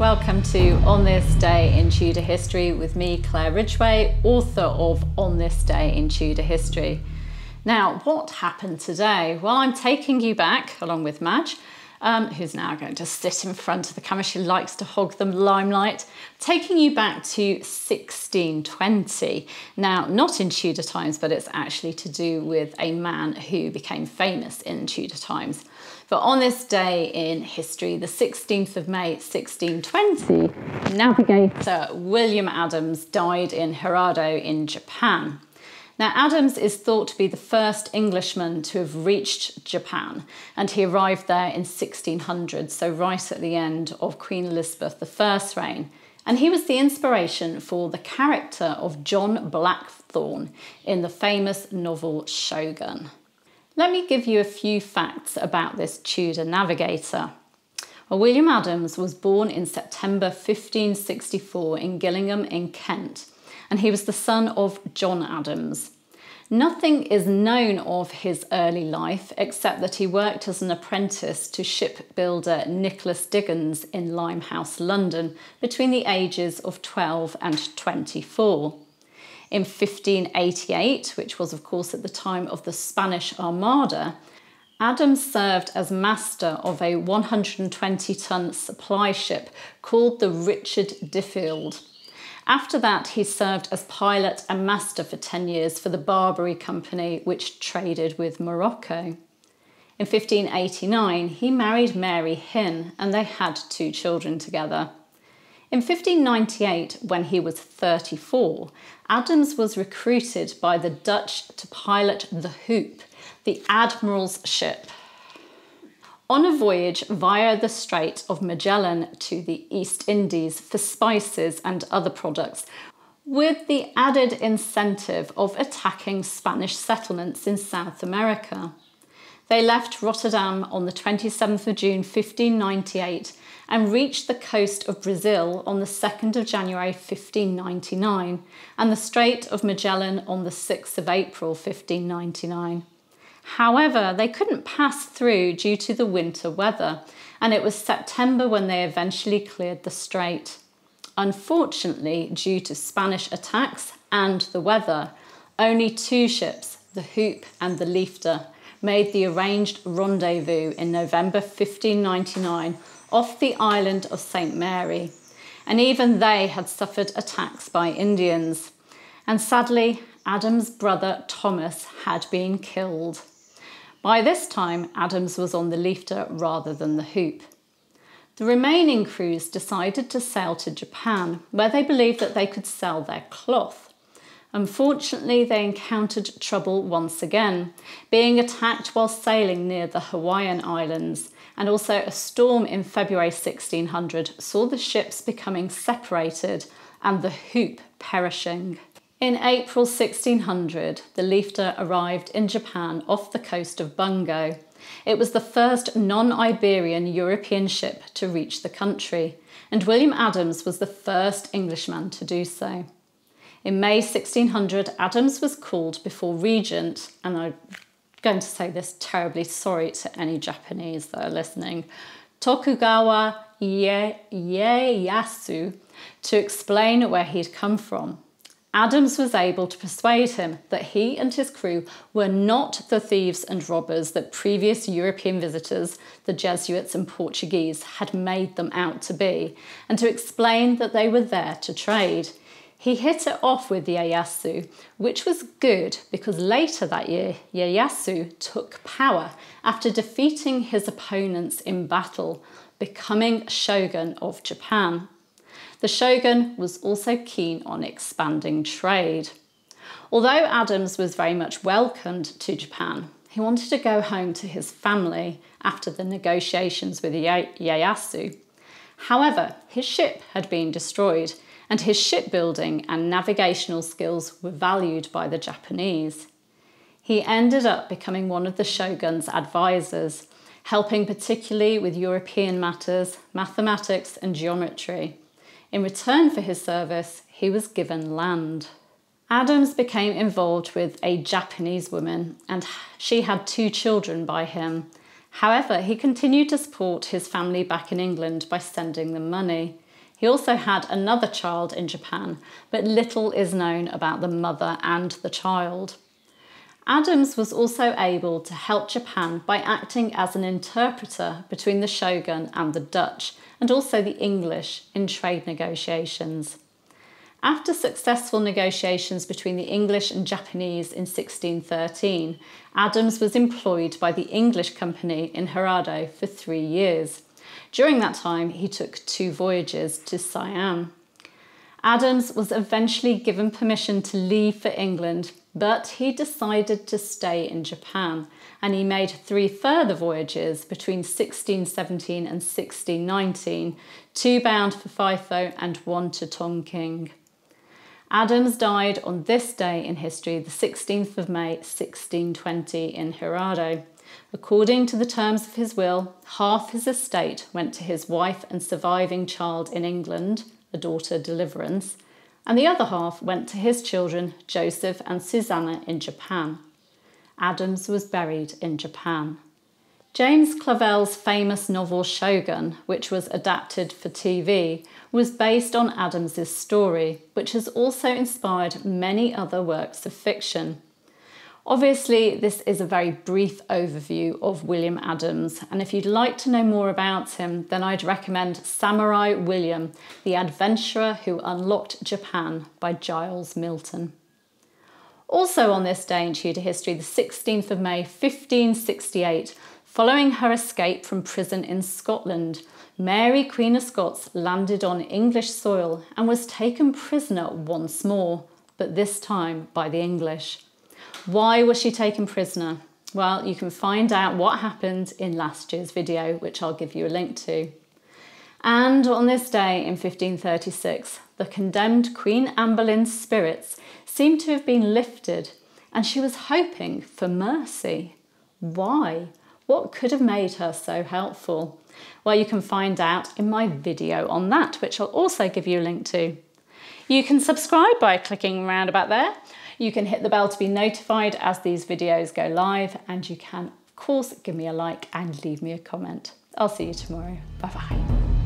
Welcome to On This Day in Tudor History with me, Claire Ridgway, author of On This Day in Tudor History. Now, what happened today? Well, I'm taking you back, along with Madge, who's now going to sit in front of the camera. She likes to hog the limelight. Taking you back to 1620. Now, not in Tudor times, but it's actually to do with a man who became famous in Tudor times. But on this day in history, the 16th of May, 1620, navigator William Adams died in Hirado in Japan. Now, Adams is thought to be the first Englishman to have reached Japan, and he arrived there in 1600, so right at the end of Queen Elizabeth I's reign. And he was the inspiration for the character of John Blackthorne in the famous novel Shogun. Let me give you a few facts about this Tudor navigator. Well, William Adams was born in September 1564 in Gillingham in Kent, and he was the son of John Adams. Nothing is known of his early life except that he worked as an apprentice to shipbuilder Nicholas Diggins in Limehouse, London, between the ages of 12 and 24. In 1588, which was of course at the time of the Spanish Armada, Adams served as master of a 120-ton supply ship called the Richard Difield. After that, he served as pilot and master for 10 years for the Barbary Company, which traded with Morocco. In 1589, he married Mary Hinn, and they had 2 children together. In 1598, when he was 34, Adams was recruited by the Dutch to pilot the Hoop, the Admiral's ship, on a voyage via the Strait of Magellan to the East Indies for spices and other products, with the added incentive of attacking Spanish settlements in South America. They left Rotterdam on the 27th of June 1598 and reached the coast of Brazil on the 2nd of January 1599 and the Strait of Magellan on the 6th of April 1599. However, they couldn't pass through due to the winter weather, and it was September when they eventually cleared the strait. Unfortunately, due to Spanish attacks and the weather, only 2 ships, the Hoop and the Liefde, made the arranged rendezvous in November 1599 off the island of St. Mary, and even they had suffered attacks by Indians. And sadly, Adam's brother Thomas had been killed. By this time, Adams was on the Liefde rather than the Hoop. The remaining crews decided to sail to Japan, where they believed that they could sell their cloth. Unfortunately, they encountered trouble once again, being attacked while sailing near the Hawaiian Islands, and also a storm in February 1600 saw the ships becoming separated and the Hoop perishing. In April 1600, the Liefde arrived in Japan off the coast of Bungo. It was the first non-Iberian European ship to reach the country, and William Adams was the first Englishman to do so. In May 1600, Adams was called before Regent, and I'm going to say this terribly sorry to any Japanese that are listening, Tokugawa Ieyasu, to explain where he'd come from. Adams was able to persuade him that he and his crew were not the thieves and robbers that previous European visitors, the Jesuits and Portuguese, had made them out to be, and to explain that they were there to trade. He hit it off with Ieyasu, which was good because later that year, Ieyasu took power after defeating his opponents in battle, becoming Shogun of Japan. The Shogun was also keen on expanding trade. Although Adams was very much welcomed to Japan, he wanted to go home to his family after the negotiations with Ieyasu. However, his ship had been destroyed, and his shipbuilding and navigational skills were valued by the Japanese. He ended up becoming one of the Shogun's advisors, helping particularly with European matters, mathematics and geometry. In return for his service, he was given land. Adams became involved with a Japanese woman, and she had 2 children by him. However, he continued to support his family back in England by sending them money. He also had another child in Japan, but little is known about the mother and the child. Adams was also able to help Japan by acting as an interpreter between the Shogun and the Dutch, and also the English, in trade negotiations. After successful negotiations between the English and Japanese in 1613, Adams was employed by the English company in Hirado for 3 years. During that time, he took 2 voyages to Siam. Adams was eventually given permission to leave for England, but he decided to stay in Japan, and he made 3 further voyages between 1617 and 1619, 2 bound for Faifo and 1 to Tonking. Adams died on this day in history, the 16th of May, 1620 in Hirado. According to the terms of his will, half his estate went to his wife and surviving child in England, a daughter, Deliverance, and the other half went to his children, Joseph and Susanna, in Japan. Adams was buried in Japan. James Clavell's famous novel Shogun, which was adapted for TV, was based on Adams's story, which has also inspired many other works of fiction. Obviously, this is a very brief overview of William Adams, and if you'd like to know more about him, then I'd recommend Samurai William, The Adventurer Who Unlocked Japan by Giles Milton. Also on this day in Tudor history, the 16th of May, 1568, following her escape from prison in Scotland, Mary, Queen of Scots, landed on English soil and was taken prisoner once more, but this time by the English. Why was she taken prisoner? Well, you can find out what happened in last year's video, which I'll give you a link to. And on this day in 1536, the condemned Queen Anne Boleyn's spirits seemed to have been lifted, and she was hoping for mercy. Why? What could have made her so helpful? Well, you can find out in my video on that, which I'll also give you a link to. You can subscribe by clicking round about there. You can hit the bell to be notified as these videos go live, and you can, of course, give me a like and leave me a comment. I'll see you tomorrow. Bye bye.